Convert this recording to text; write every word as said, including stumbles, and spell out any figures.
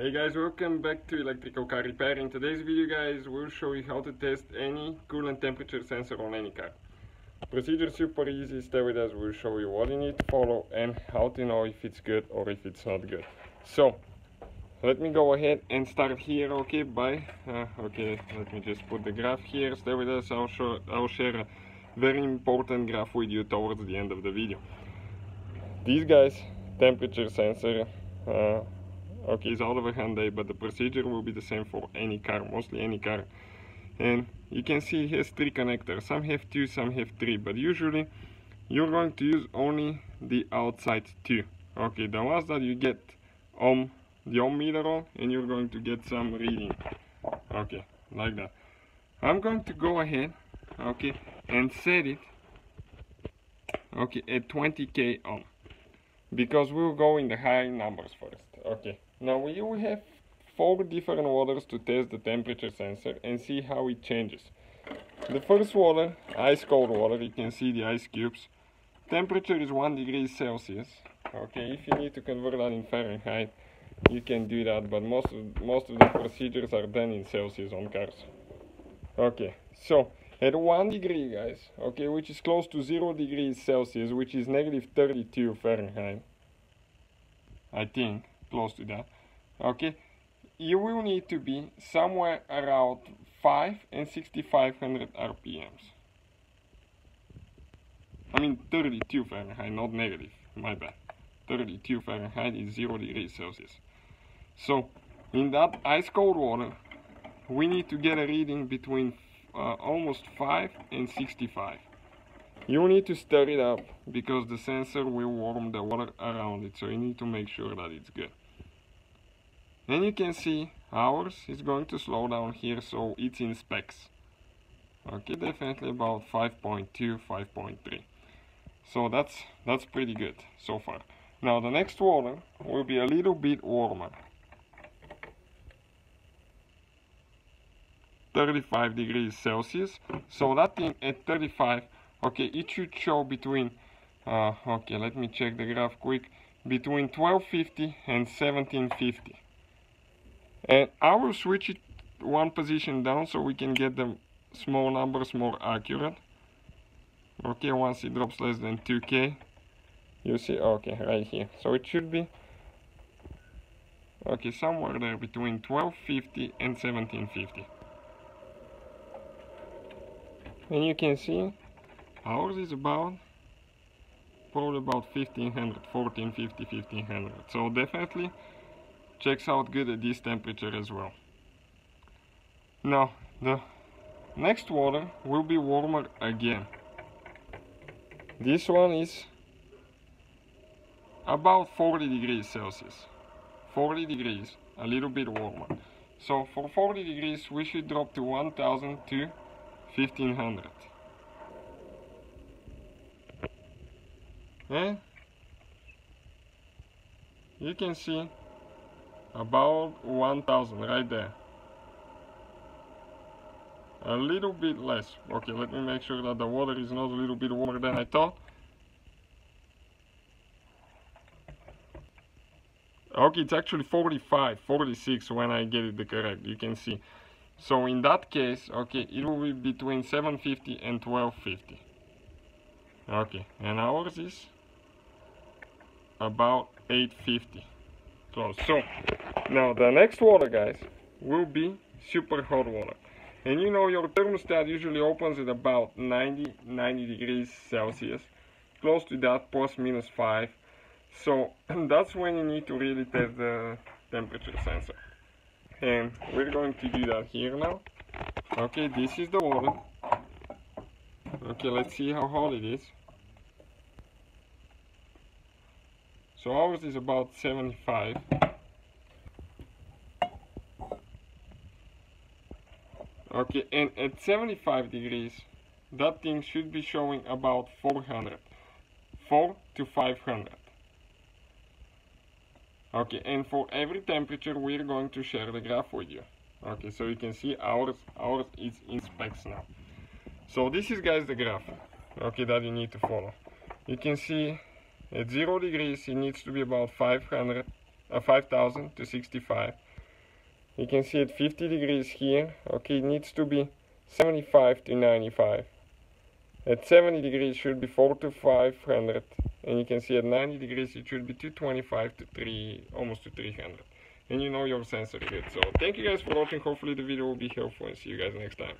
Hey guys, welcome back to Electrical Car Repair. In today's video guys, we'll show you how to test any coolant temperature sensor on any car. Procedure super easy, stay with us, we'll show you what you need to follow and how to know if it's good or if it's not good. So, let me go ahead and start here, okay, by, uh, okay, let me just put the graph here, stay with us, I'll, show, I'll share a very important graph with you towards the end of the video. These guys, temperature sensor, uh, okay, it's out of a Hyundai, but the procedure will be the same for any car, mostly any car. And you can see it has three connectors. Some have two, some have three, but usually you're going to use only the outside two. Okay, the last that you get ohm, the ohm meter on, and you're going to get some reading. Okay, like that. I'm going to go ahead, okay, and set it, okay, at twenty K ohm, because we'll go in the high numbers first. Okay. Now we will have four different waters to test the temperature sensor and see how it changes. The first water, ice cold water, you can see the ice cubes. Temperature is one degree Celsius. Okay, if you need to convert that in Fahrenheit, you can do that, but most of, most of the procedures are done in Celsius on cars. Okay, so at one degree guys, okay, which is close to zero degrees Celsius, which is negative thirty-two Fahrenheit, I think, close to that. Okay, you will need to be somewhere around five and sixty-five hundred R P Ms. I mean thirty-two Fahrenheit, not negative, my bad. thirty-two Fahrenheit is zero degrees Celsius. So in that ice cold water we need to get a reading between uh, almost five and sixty-five. You need to stir it up because the sensor will warm the water around it, so you need to make sure that it's good. And you can see ours is going to slow down here, so it's in specs. Okay, definitely about five point two, five point three. So that's that's pretty good so far. Now the next water will be a little bit warmer. thirty-five degrees Celsius. So that thing at thirty-five, okay, it should show between, uh, okay, let me check the graph quick, between twelve fifty and seventeen fifty. And I will switch it one position down so we can get the small numbers more accurate. Okay, once it drops less than two K, you see, okay, right here. So it should be, okay, somewhere there between twelve fifty and seventeen fifty. And you can see, ours is about, probably about fifteen hundred, fourteen fifty, fifteen hundred. So definitely checks out good at this temperature as well. Now, the next water will be warmer again. This one is about forty degrees Celsius. forty degrees, a little bit warmer. So for forty degrees, we should drop to one thousand to fifteen hundred. And you can see about one thousand right there, a little bit less. Okay, let me make sure that the water is not a little bit warmer than I thought. Okay, it's actually forty-five, forty-six when I get it the correct, you can see. So in that case, okay, it will be between seven fifty and twelve fifty. Okay, and ours is about eight fifty, close. So, now the next water, guys, will be super hot water. And you know your thermostat usually opens at about ninety, ninety degrees Celsius, close to that, plus minus five. So, that's when you need to really test the temperature sensor. And we're going to do that here now. Okay, this is the water. Okay, let's see how hot it is. So ours is about seventy-five. Okay, and at seventy-five degrees, that thing should be showing about four hundred, four to five hundred. Okay, and for every temperature, we're going to share the graph with you. Okay, so you can see ours, ours is in specs now. So this is guys the graph, okay, that you need to follow. You can see at zero degrees it needs to be about five hundred uh, five thousand to sixty-five. You can see at fifty degrees here, okay, it needs to be seventy-five to ninety-five. At seventy degrees it should be four to five hundred, and you can see at ninety degrees it should be two twenty-five to three, almost to three hundred. And you know your sensor good. So thank you guys for watching. Hopefully the video will be helpful, and see you guys next time.